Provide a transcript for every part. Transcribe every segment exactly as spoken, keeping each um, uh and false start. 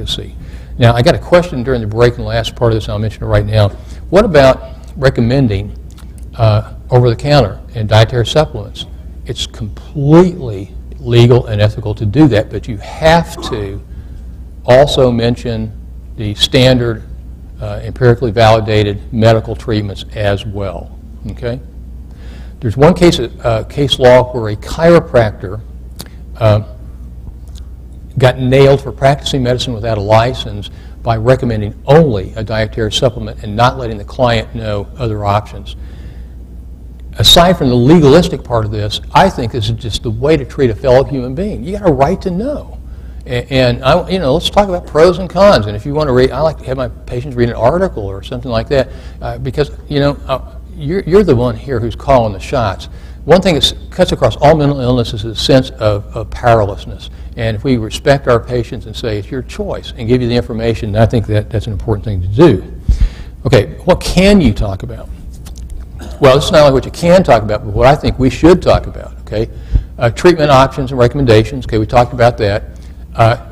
efficacy. Now, I got a question during the break in the last part of this, and I'll mention it right now. What about recommending uh, over-the-counter and dietary supplements? It's completely legal and ethical to do that, but you have to also mention the standard uh, empirically validated medical treatments as well, okay? There's one case, uh, case law where a chiropractor uh, got nailed for practicing medicine without a license by recommending only a dietary supplement and not letting the client know other options. Aside from the legalistic part of this, I think this is just the way to treat a fellow human being. You got a right to know. And, and I, you know, let's talk about pros and cons. And if you want to read, I like to have my patients read an article or something like that uh, because, you know, uh, you're, you're the one here who's calling the shots. One thing that cuts across all mental illness is the sense of, of powerlessness. And if we respect our patients and say it's your choice and give you the information, I think that that's an important thing to do. Okay, what can you talk about? Well, it's not only what you can talk about, but what I think we should talk about, okay? Uh, treatment options and recommendations, okay, we talked about that, uh,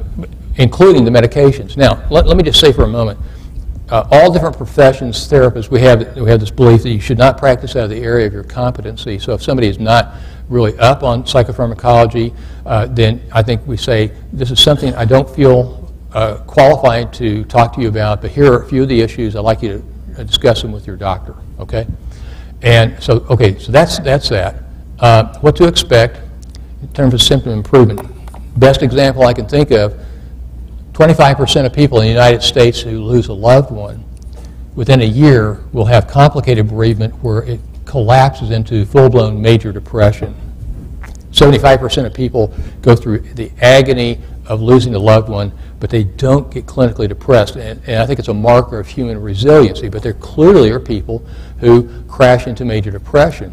including the medications. Now, let, let me just say for a moment, uh, all different professions, therapists, we have, we have this belief that you should not practice out of the area of your competency. So if somebody is not really up on psychopharmacology, uh, then I think we say, this is something I don't feel uh, qualified to talk to you about, but here are a few of the issues. I'd like you to discuss them with your doctor, okay? And so, okay, so that's, that's that. Uh, what to expect in terms of symptom improvement. Best example I can think of, twenty-five percent of people in the United States who lose a loved one within a year will have complicated bereavement where it collapses into full-blown major depression. seventy-five percent of people go through the agony of losing a loved one, but they don't get clinically depressed. And, and I think it's a marker of human resiliency, but there clearly are people who crash into major depression.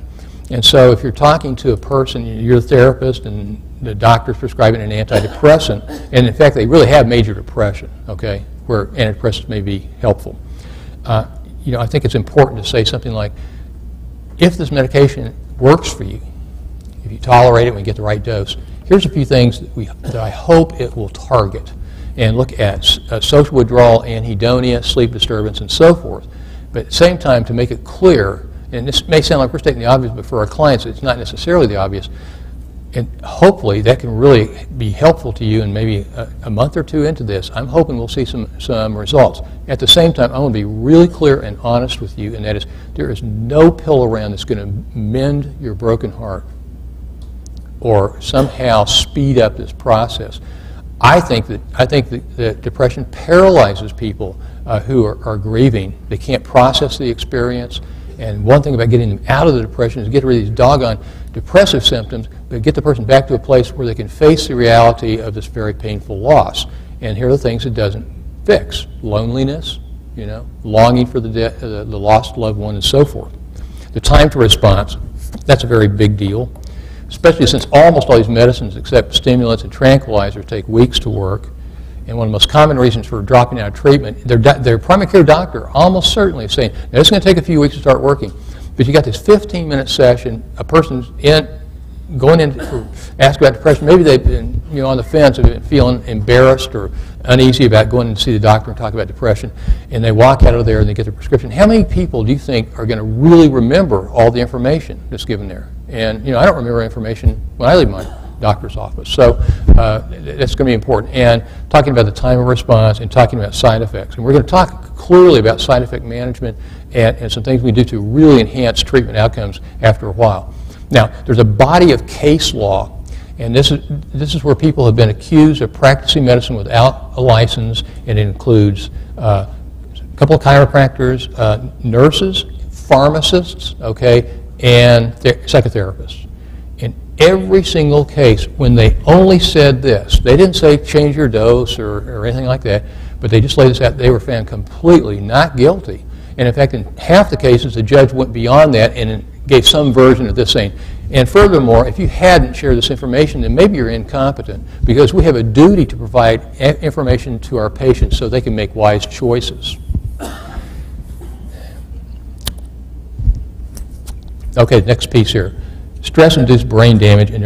And so if you're talking to a person, you're a therapist, and the doctor's prescribing an antidepressant, and in fact, they really have major depression, okay, where antidepressants may be helpful. Uh, you know, I think it's important to say something like, if this medication works for you, if you tolerate it and get the right dose, here's a few things that, we, that I hope it will target and look at uh, social withdrawal, anhedonia, sleep disturbance, and so forth. But at the same time, to make it clear, and this may sound like we're stating the obvious, but for our clients, it's not necessarily the obvious. And hopefully, that can really be helpful to you. And maybe a, a month or two into this, I'm hoping we'll see some, some results. At the same time, I want to be really clear and honest with you, and that is there is no pill around that's going to mend your broken heart or somehow speed up this process. I think that, I think that, that depression paralyzes people uh, who are, are grieving. They can't process the experience. And one thing about getting them out of the depression is get rid of these doggone depressive symptoms, but get the person back to a place where they can face the reality of this very painful loss. And here are the things it doesn't fix. Loneliness, you know, longing for the, the, the lost loved one, and so forth. The time to response, that's a very big deal, especially since almost all these medicines except stimulants and tranquilizers take weeks to work. And one of the most common reasons for dropping out of treatment, their, their primary care doctor almost certainly is saying, now it's going to take a few weeks to start working, but you got this fifteen minute session, a person's in, going in to ask about depression, maybe they've been you know, on the fence and been feeling embarrassed or uneasy about going to see the doctor and talk about depression, and they walk out of there and they get their prescription. How many people do you think are going to really remember all the information that's given there? And you know, I don't remember information when I leave my doctor's office. So uh, that's going to be important. And talking about the time of response and talking about side effects. And we're going to talk clearly about side effect management and, and some things we do to really enhance treatment outcomes after a while. Now, there's a body of case law, and this is, this is where people have been accused of practicing medicine without a license, and it includes uh, a couple of chiropractors, uh, nurses, pharmacists, okay, and psychotherapists. In every single case, when they only said this, they didn't say change your dose or, or anything like that, but they just laid this out, they were found completely not guilty. And in fact, in half the cases, the judge went beyond that and gave some version of this saying, and furthermore, if you hadn't shared this information, then maybe you're incompetent, because we have a duty to provide information to our patients so they can make wise choices. Okay, next piece here. Stress-induced brain damage.